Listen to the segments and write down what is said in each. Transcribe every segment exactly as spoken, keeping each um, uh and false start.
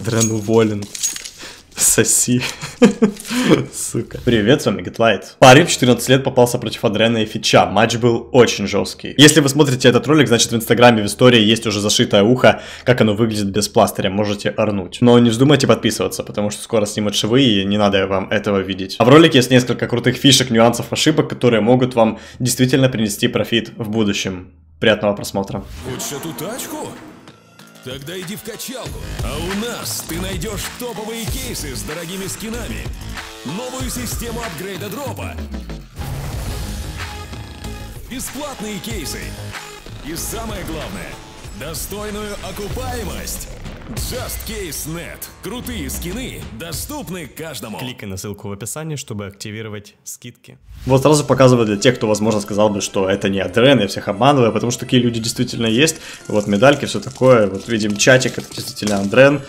Адрен уволен. Соси. Сука. Привет, с вами Гетлайт. Парень в четырнадцать лет попался против Адрена и Фича. Матч был очень жесткий. Если вы смотрите этот ролик, значит в инстаграме в истории есть уже зашитое ухо, как оно выглядит без пластыря, можете орнуть. Но не вздумайте подписываться, потому что скоро снимут швы и не надо вам этого видеть. А в ролике есть несколько крутых фишек, нюансов, ошибок, которые могут вам действительно принести профит в будущем. Приятного просмотра. Хочешь эту тачку? Тогда иди в качалку. А у нас ты найдешь топовые кейсы с дорогими скинами, новую систему апгрейда дропа, бесплатные кейсы и, самое главное, достойную окупаемость. джаст кейс точка нет. Крутые скины доступны каждому. Кликай на ссылку в описании, чтобы активировать скидки. Вот сразу показываю для тех, кто, возможно, сказал бы, что это не Адрен, я всех обманываю, потому что такие люди действительно есть. Вот медальки, все такое. Вот видим чатик, это действительно Адрен.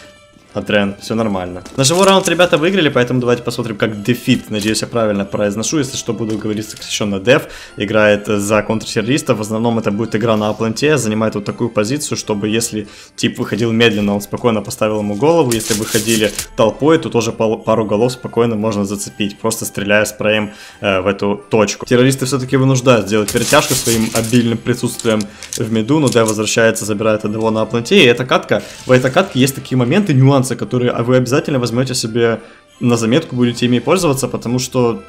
Адрен, все нормально. Ножевой раунд ребята выиграли, поэтому давайте посмотрим, как deffyt, надеюсь, я правильно произношу, если что, буду говорить сокращенно деф, играет за контртеррористов, в основном это будет игра на Апленте, занимает вот такую позицию, чтобы если тип выходил медленно, он спокойно поставил ему голову, если выходили толпой, то тоже пару голов спокойно можно зацепить, просто стреляя спреем э, в эту точку. Террористы все-таки вынуждают сделать перетяжку своим обильным присутствием в миду, но Дэ возвращается, забирает одного на Апленте, и эта катка, в этой катке есть такие моменты, нюансы, которые вы обязательно возьмете себе на заметку, будете ими пользоваться, потому что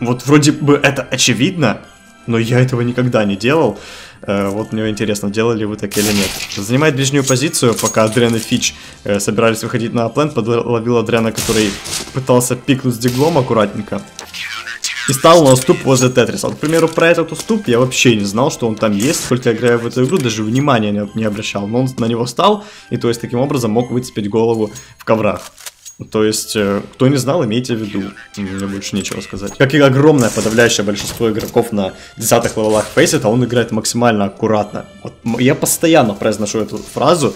вот вроде бы это очевидно, но я этого никогда не делал. Вот мне интересно, делали вы так или нет. Занимает ближнюю позицию, пока Адрен и Фич собирались выходить на Апленд, подловил Адрена, который пытался пикнуть с диглом аккуратненько. И стал на уступ возле Тетриса. Вот, к примеру, про этот уступ я вообще не знал, что он там есть. Сколько я играю в эту игру, даже внимания не, не обращал. Но он на него встал, и то есть таким образом мог выцепить голову в коврах. То есть, кто не знал, имейте в виду. Мне больше нечего сказать. Как и огромное подавляющее большинство игроков на десятых левелах фейсит, а он играет максимально аккуратно. Вот, я постоянно произношу эту фразу.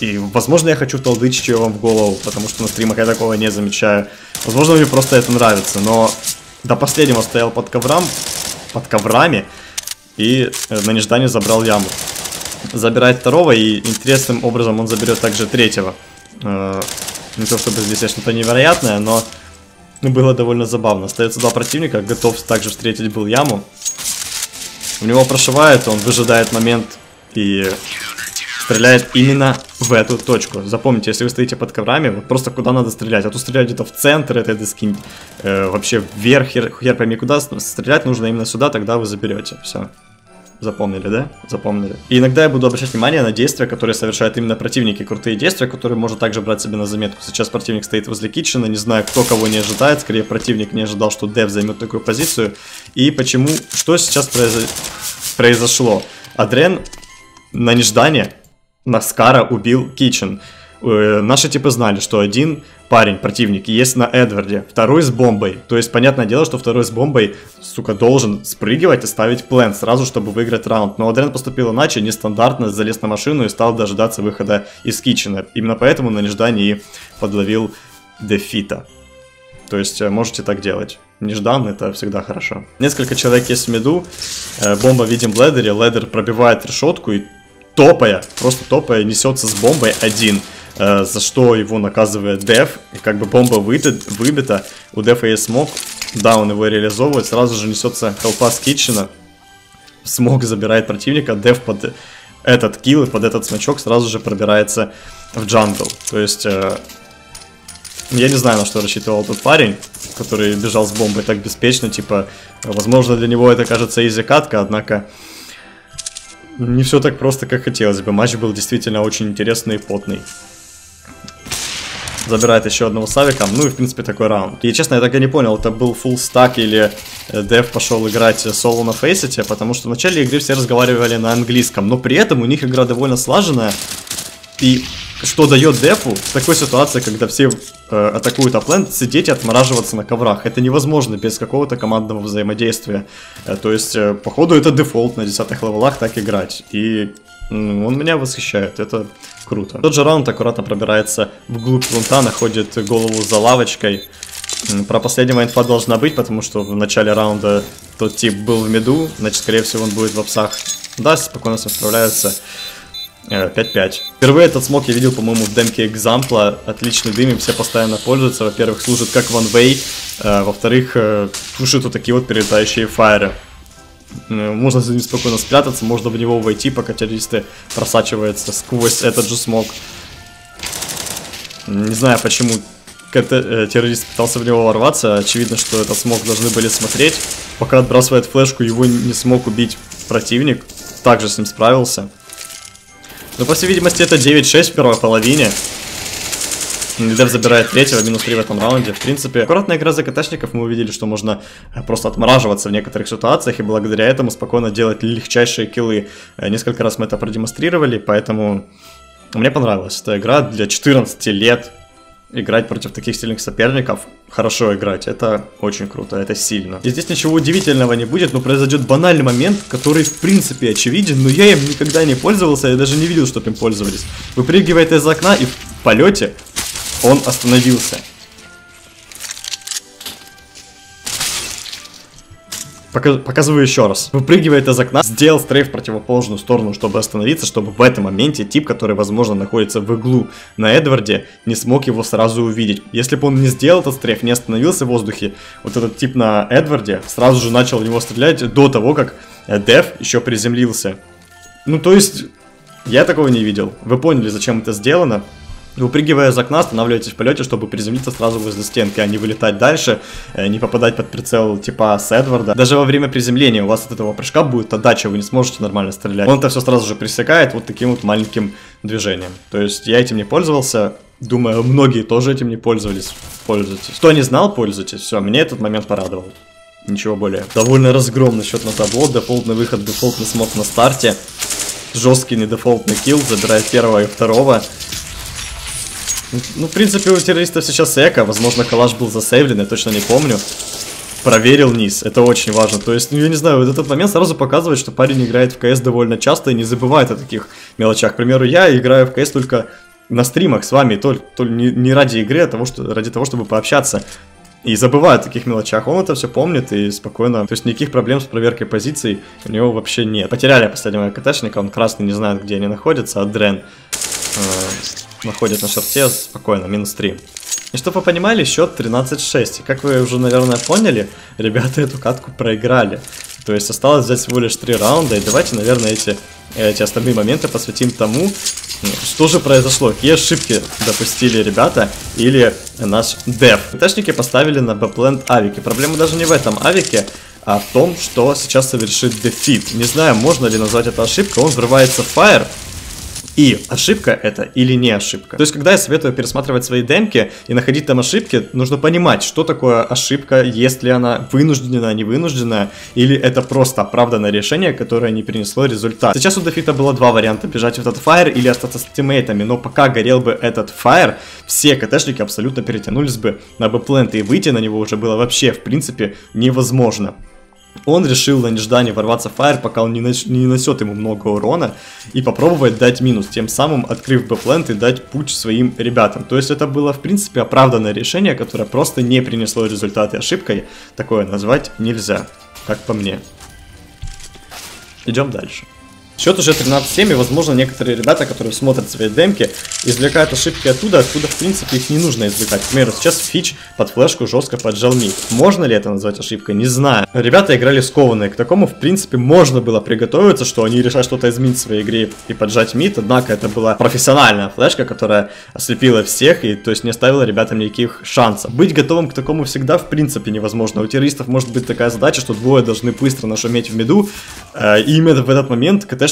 И, возможно, я хочу толдычить ее вам в голову, потому что на стримах я такого не замечаю. Возможно, мне просто это нравится, но... До последнего стоял под ковром, под коврами, и на неждании забрал яму. Забирает второго, и интересным образом он заберет также третьего. Не то чтобы здесь что-то невероятное, но было довольно забавно. Остается два противника, готов также встретить был яму. У него прошивает, он выжидает момент и стреляет именно в эту точку. Запомните, если вы стоите под коврами, вот просто куда надо стрелять. А тут стрелять где-то в центр этой доски, э, вообще вверх, хер, хер пойми куда. Стрелять нужно именно сюда, тогда вы заберете. Все. Запомнили, да? Запомнили. И иногда я буду обращать внимание на действия, которые совершают именно противники. Крутые действия, которые можно также брать себе на заметку. Сейчас противник стоит возле Кичина, не знаю, кто кого не ожидает. Скорее, противник не ожидал, что Дев займет такую позицию. И почему, что сейчас произ... произошло? Адрен на неждание... Наскара убил Кичин. Э, наши типы знали, что один парень, противник, есть на Эдварде, второй с бомбой. То есть, понятное дело, что второй с бомбой, сука, должен спрыгивать и ставить план сразу, чтобы выиграть раунд. Но Адрен поступил иначе, нестандартно, залез на машину и стал дожидаться выхода из Кичина. Именно поэтому на неждании и подловил deffyt. То есть, можете так делать. Неждан, это всегда хорошо. Несколько человек есть в миду. Э, бомба видим в ледере. Ледер пробивает решетку и... Топая, просто топая, несется с бомбой один, э, за что его наказывает Дев. И как бы бомба выбит, выбита, у Дефа есть смог, да, он его реализовывает, сразу же несется толпа с Китчена. Смог забирает противника, Дев под этот килл и под этот смачок сразу же пробирается в джангл. То есть, э, я не знаю, на что рассчитывал тот парень, который бежал с бомбой так беспечно, типа, возможно, для него это кажется изи катка, однако... Не все так просто, как хотелось бы. Матч был действительно очень интересный и потный. Забирает еще одного савика. Ну и в принципе такой раунд. И честно, я так и не понял, это был full stack или Дев пошел играть соло на фейсите. Потому что в начале игры все разговаривали на английском. Но при этом у них игра довольно слаженная. И что дает Дефу в такой ситуации, когда все э, атакуют Апленд, сидеть и отмораживаться на коврах. Это невозможно без какого-то командного взаимодействия. Э, то есть, э, походу, это дефолт на десятых левелах так играть. И э, он меня восхищает, это круто. Тот же раунд аккуратно пробирается вглубь лунта, находит голову за лавочкой. Про последнего инфа должна быть, потому что в начале раунда тот тип был в миду, значит, скорее всего, он будет в апсах. Да, спокойно с ним справляются. пять пять. Впервые этот смог я видел, по-моему, в демке экзампла. Отличный дым, им все постоянно пользуются. Во-первых, служит как one-way, а, во-вторых, тушит вот такие вот перелетающие фаеры. Можно за ним спокойно спрятаться, можно в него войти, пока террористы просачиваются сквозь этот же смог. Не знаю, почему террорист пытался в него ворваться. Очевидно, что этот смог должны были смотреть. Пока отбрасывает флешку, его не смог убить противник. Также с ним справился. Но, по всей видимости, это девять шесть в первой половине. Дефф забирает третьего, минус три в этом раунде. В принципе, аккуратная игра ЗКТшников, мы увидели, что можно просто отмораживаться в некоторых ситуациях и благодаря этому спокойно делать легчайшие киллы. Несколько раз мы это продемонстрировали, поэтому мне понравилась эта игра. Для четырнадцати лет играть против таких сильных соперников, хорошо играть, это очень круто, это сильно. И здесь ничего удивительного не будет, но произойдет банальный момент, который в принципе очевиден, но я им никогда не пользовался, я даже не видел, чтобы им пользовались. Выпрыгивает из окна и в полете... Он остановился. Показываю еще раз. Выпрыгивает из окна, сделал стрейф в противоположную сторону, чтобы остановиться, чтобы в этом моменте тип, который, возможно, находится в углу на Эдварде, не смог его сразу увидеть. Если бы он не сделал этот стрейф, не остановился в воздухе, вот этот тип на Эдварде сразу же начал в него стрелять до того, как Дефф еще приземлился. Ну, то есть, я такого не видел. Вы поняли, зачем это сделано? Выпрыгивая из окна, останавливайтесь в полете, чтобы приземлиться сразу возле стенки, а не вылетать дальше, не попадать под прицел типа с Эдварда. Даже во время приземления у вас от этого прыжка будет отдача, вы не сможете нормально стрелять. Он это все сразу же пресекает вот таким вот маленьким движением. То есть я этим не пользовался, думаю, многие тоже этим не пользовались. Пользуйтесь. Кто не знал, пользуйтесь. Все, мне этот момент порадовал. Ничего более. Довольно разгромный счет на табло, дефолтный выход, дефолтный смог на старте. Жесткий недефолтный килл, забирает первого и второго. Ну, в принципе, у террористов сейчас эко, возможно, калаш был засейвлен, я точно не помню. Проверил низ, это очень важно. То есть, ну, я не знаю, вот этот момент сразу показывает, что парень играет в КС довольно часто и не забывает о таких мелочах. К примеру, я играю в КС только на стримах с вами, то, то не, не ради игры, а того, что, ради того, чтобы пообщаться. И забываю о таких мелочах, он это все помнит и спокойно, то есть никаких проблем с проверкой позиций у него вообще нет. Потеряли последнего КТшника, он красный, не знает, где они находятся, Адрен находит на шорте спокойно, минус три. И чтобы вы понимали, счет тринадцать шесть. И как вы уже, наверное, поняли, ребята эту катку проиграли. То есть осталось взять всего лишь три раунда. И давайте, наверное, эти, эти остальные моменты посвятим тому, что же произошло. Какие ошибки допустили ребята или наш Дефф. КТшники поставили на бэпленд авики. Проблема даже не в этом авике, а в том, что сейчас совершит деффит. Не знаю, можно ли назвать это ошибкой. Он взрывается в фаер. И ошибка это или не ошибка. То есть, когда я советую пересматривать свои демки и находить там ошибки, нужно понимать, что такое ошибка, есть ли она вынужденная, не вынужденная, или это просто оправданное решение, которое не принесло результат. Сейчас у деффита было два варианта: бежать в этот фаер или остаться с тиммейтами. Но пока горел бы этот фаер, все КТшники абсолютно перетянулись бы на бэпленд, и выйти на него уже было вообще, в принципе, невозможно. Он решил на неждании ворваться в фаер, пока он не, нач... не нанесет ему много урона, и попробовать дать минус, тем самым открыв бэпленд и дать путь своим ребятам. То есть это было, в принципе, оправданное решение, которое просто не принесло результаты. Ошибкой такое назвать нельзя, как по мне. Идем дальше. Счет уже тринадцать семь, и, возможно, некоторые ребята, которые смотрят свои демки, извлекают ошибки оттуда, откуда, в принципе, их не нужно извлекать. К примеру, сейчас Фич под флешку жестко поджал мид. Можно ли это назвать ошибкой? Не знаю. Ребята играли скованные. К такому, в принципе, можно было приготовиться, что они решат что-то изменить в своей игре и поджать мид. Однако это была профессиональная флешка, которая ослепила всех и, то есть, не оставила ребятам никаких шансов. Быть готовым к такому всегда, в принципе, невозможно. У террористов может быть такая задача, что двое должны быстро нашуметь в миду, э, и именно в этот момент КТ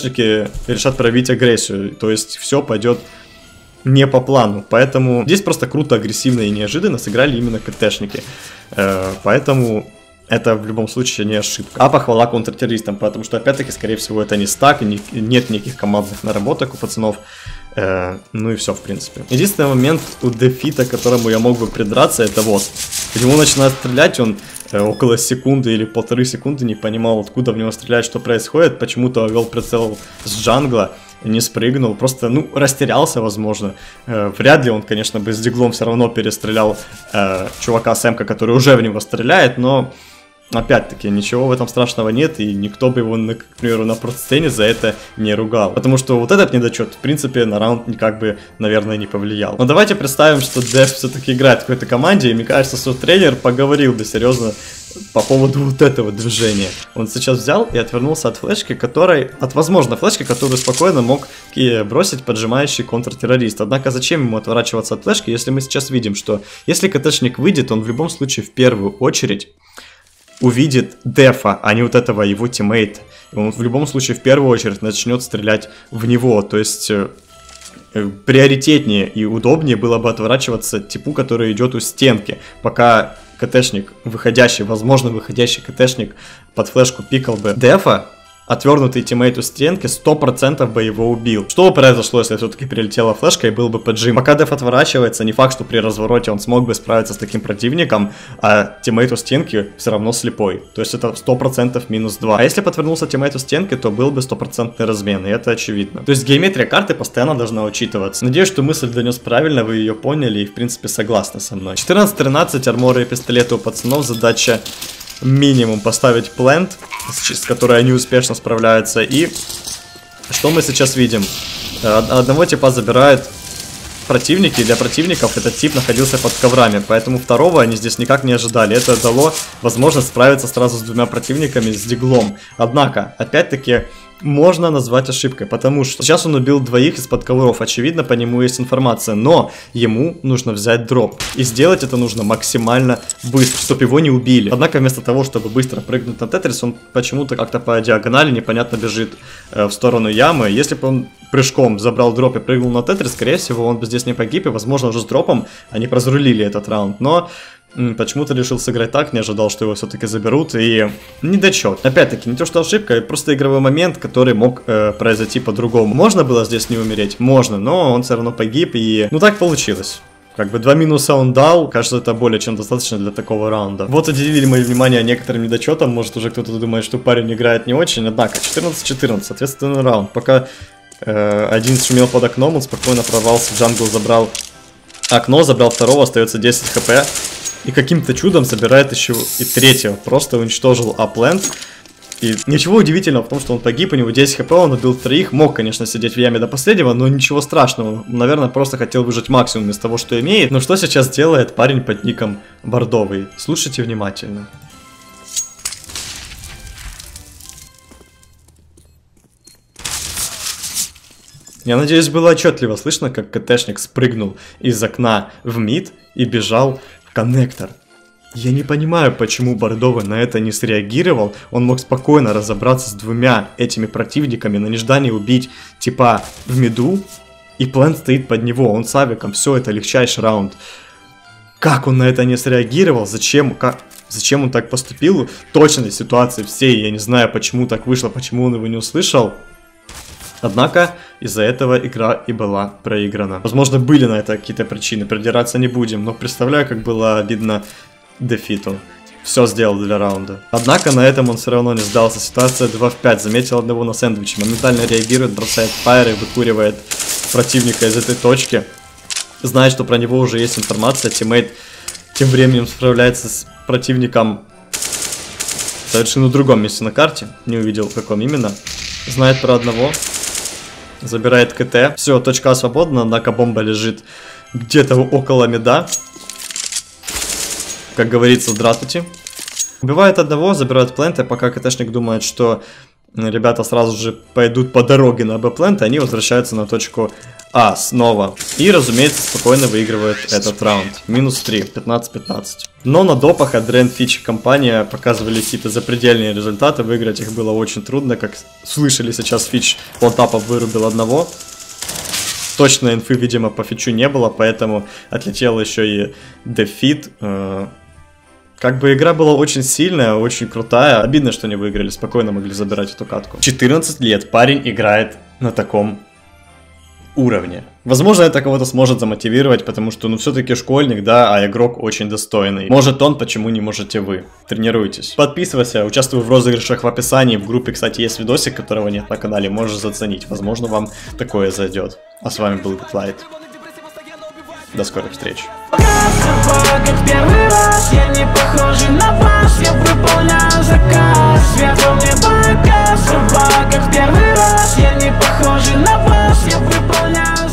решат проявить агрессию, то есть все пойдет не по плану, поэтому здесь просто круто, агрессивно и неожиданно сыграли именно КТшники, э, поэтому это в любом случае не ошибка, а похвала контртеррористам, потому что опять-таки, скорее всего, это не стак, не, нет никаких командных наработок у пацанов, э, ну и все, в принципе. Единственный момент у деффита, к которому я мог бы придраться, это вот, к нему начинает стрелять, он около секунды или полторы секунды не понимал, откуда в него стрелять, что происходит, почему-то вел прицел с джангла, не спрыгнул, просто, ну, растерялся, возможно. Вряд ли он, конечно, бы с диглом все равно перестрелял э, чувака Сэмка, который уже в него стреляет, но Опять-таки, ничего в этом страшного нет, и никто бы его, к примеру, на процесс-сцене за это не ругал. Потому что вот этот недочет, в принципе, на раунд никак бы, наверное, не повлиял. Но давайте представим, что Деф все-таки играет в какой-то команде, и мне кажется, что тренер поговорил бы серьезно по поводу вот этого движения. Он сейчас взял и отвернулся от флешки, которой, от возможно флешки, которую спокойно мог бросить поджимающий контртеррорист. Однако зачем ему отворачиваться от флешки, если мы сейчас видим, что если КТшник выйдет, он в любом случае в первую очередь увидит Дефа, а не вот этого его тиммейта. Он в любом случае в первую очередь начнет стрелять в него. То есть э, э, приоритетнее и удобнее было бы отворачиваться типу, который идет у стенки, пока КТшник выходящий, возможно выходящий КТшник под флешку пикал бы Дефа. Отвернутый тиммейт у стенки сто процентов бы его убил. Что произошло, если все-таки прилетела флешка и был бы поджим? Пока Деф отворачивается, не факт, что при развороте он смог бы справиться с таким противником, а тиммейт у стенки все равно слепой. То есть это сто процентов минус два. А если бы отвернулся тиммейт у стенки, то был бы сто процентов размен, и это очевидно. То есть геометрия карты постоянно должна учитываться. Надеюсь, что мысль донес правильно, вы ее поняли и в принципе согласны со мной. четырнадцать тринадцать, арморы и пистолеты у пацанов, задача... минимум поставить плент, с которой они успешно справляются. И что мы сейчас видим? Одного типа забирают противники, и для противников этот тип находился под коврами, поэтому второго они здесь никак не ожидали. Это дало возможность справиться сразу с двумя противниками с диглом. Однако, опять-таки, можно назвать ошибкой, потому что сейчас он убил двоих из-под ковров, очевидно, по нему есть информация, но ему нужно взять дроп, и сделать это нужно максимально быстро, чтобы его не убили. Однако вместо того, чтобы быстро прыгнуть на Тетрис, он почему-то как-то по диагонали непонятно бежит э, в сторону ямы. Если бы он прыжком забрал дроп и прыгнул на Тетрис, скорее всего, он бы здесь не погиб, и, возможно, уже с дропом они разрулили этот раунд, но... почему-то решил сыграть так, не ожидал, что его все-таки заберут, и недочет. Опять-таки, не то что ошибка, а просто игровой момент, который мог э, произойти по-другому. Можно было здесь не умереть? Можно, но он все равно погиб, и... ну так получилось. Как бы два минуса он дал, кажется, это более чем достаточно для такого раунда. Вот уделили мое внимание некоторым недочетам, может уже кто-то думает, что парень играет не очень, однако четырнадцать четырнадцать, соответственно, раунд. Пока э, один шумел под окном, он спокойно прорвался в джангл, забрал окно, забрал второго, остается десять хп. И каким-то чудом собирает еще и третьего. Просто уничтожил Апленте. И ничего удивительного в том, что он погиб, у него десять хп, он убил троих, мог, конечно, сидеть в яме до последнего, но ничего страшного, он, наверное, просто хотел выжать максимум из того, что имеет. Но что сейчас делает парень под ником Бордовый? Слушайте внимательно. Я надеюсь, было отчетливо слышно, как КТшник спрыгнул из окна в мид и бежал коннектор. Я не понимаю, почему Бордовый на это не среагировал. Он мог спокойно разобраться с двумя этими противниками, на неждании убить типа в миду, и план стоит под него, он с авиком, все, это легчайший раунд. Как он на это не среагировал, зачем, как, зачем он так поступил, точной ситуации всей, я не знаю, почему так вышло, почему он его не услышал. Однако, из-за этого игра и была проиграна. Возможно, были на это какие-то причины, придираться не будем, но представляю, как было обидно деффиту. Все сделал для раунда. Однако, на этом он все равно не сдался. Ситуация два в пять, заметил одного на сэндвиче, моментально реагирует, бросает фаер и выкуривает противника из этой точки. Знает, что про него уже есть информация, тиммейт тем временем справляется с противником в совершенно другом месте на карте, не увидел в каком именно. Знает про одного, забирает КТ. Все, точка свободна, однако бомба лежит где-то около мида. Как говорится, здравствуйте. Убивает одного, забирает пленты, пока КТшник думает, что ребята сразу же пойдут по дороге на Б-пленты, они возвращаются на точку А снова. И, разумеется, спокойно выигрывает этот раунд. Минус три, пятнадцать пятнадцать. Но на допах Адрен, Фич и компания показывали какие-то запредельные результаты. Выиграть их было очень трудно. Как слышали сейчас, Фич плантапов вырубил одного. Точно инфы, видимо, по Фичу не было, поэтому отлетел еще и деффит. Как бы игра была очень сильная, очень крутая. Обидно, что не выиграли, спокойно могли забирать эту катку. четырнадцать лет парень играет на таком уровне. Возможно, это кого-то сможет замотивировать, потому что, ну, все-таки школьник, да, а игрок очень достойный. Может он, почему не можете вы? Тренируйтесь. Подписывайся, участвуй в розыгрышах в описании. В группе, кстати, есть видосик, которого нет на канале, можешь заценить. Возможно, вам такое зайдет. А с вами был GetLight. До скорых встреч. собой, как первый раз. Я не похожа на вас, я выполняю заказ. Я помню пока собой, как первый раз. Я не похожа на вас, я выполняю заказ.